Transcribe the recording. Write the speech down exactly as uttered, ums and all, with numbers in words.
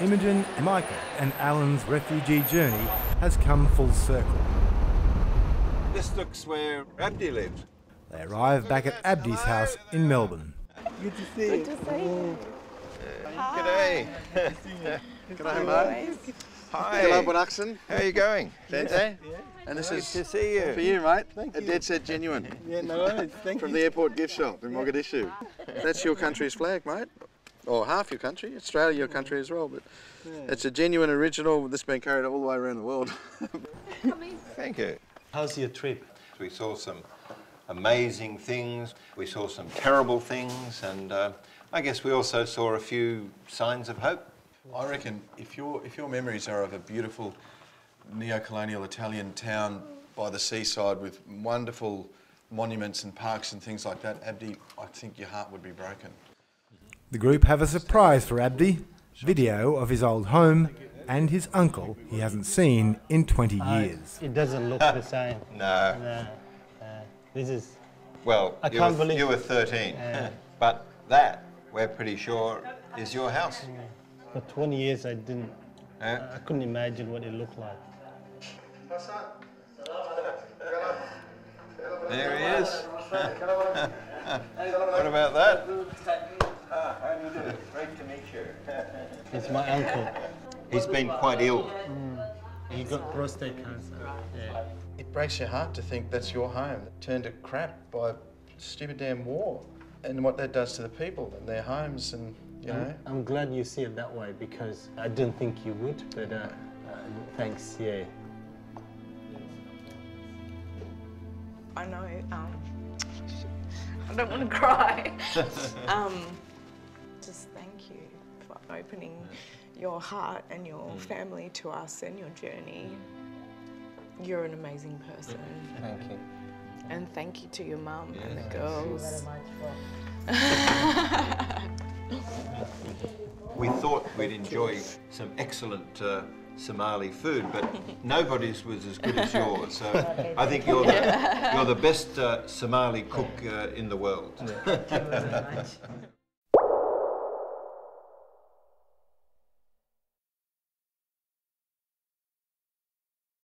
Imogen, Michael and Alan's refugee journey has come full circle. This looks where Abdi lives. They arrive back at Abdi's house in Melbourne. Good to see you. Good to see you. G'day. G'day, mate. Hi. Hello, Bunaxen. How are you going? Fantastic. And this is good to see you. For you, mate. Thank you. A dead set genuine. Yeah, no worries. Thank you. From the airport gift shop in Mogadishu. That's your country's flag, mate. Or half your country. Australia, your country as well. But it's a genuine original that's been carried all the way around the world. Thank you. How's your trip? We saw some amazing things. We saw some terrible things, and uh, I guess we also saw a few signs of hope. I reckon if your if your memories are of a beautiful neo-colonial Italian town by the seaside with wonderful monuments and parks and things like that, Abdi, I think your heart would be broken. The group have a surprise for Abdi: video of his old home and his uncle he hasn't seen in twenty years. Uh, it doesn't look the same. No. No. This is... Well, I you, can't were, you were thirteen, uh, but that, we're pretty sure, is your house. For twenty years, I didn't... Uh, I couldn't imagine what it looked like. There he is. What about that? Great to meet you. It's my uncle. He's been quite ill. Mm. He got prostate cancer. Yeah. It breaks your heart to think that's your home turned to crap by stupid damn war, and what that does to the people and their homes, and you know. I'm, I'm glad you see it that way, because I didn't think you would, but uh, uh, thanks, yeah. I know. Um, I don't want to cry. um, just thank you for opening your heart and your family to us and your journey. You're an amazing person. Thank you. And thank you to your mum yeah. and the girls. We thought we'd enjoy some excellent uh, Somali food, but nobody's was as good as yours. So I think you're the, you're the best uh, Somali cook uh, in the world. Thank you very much.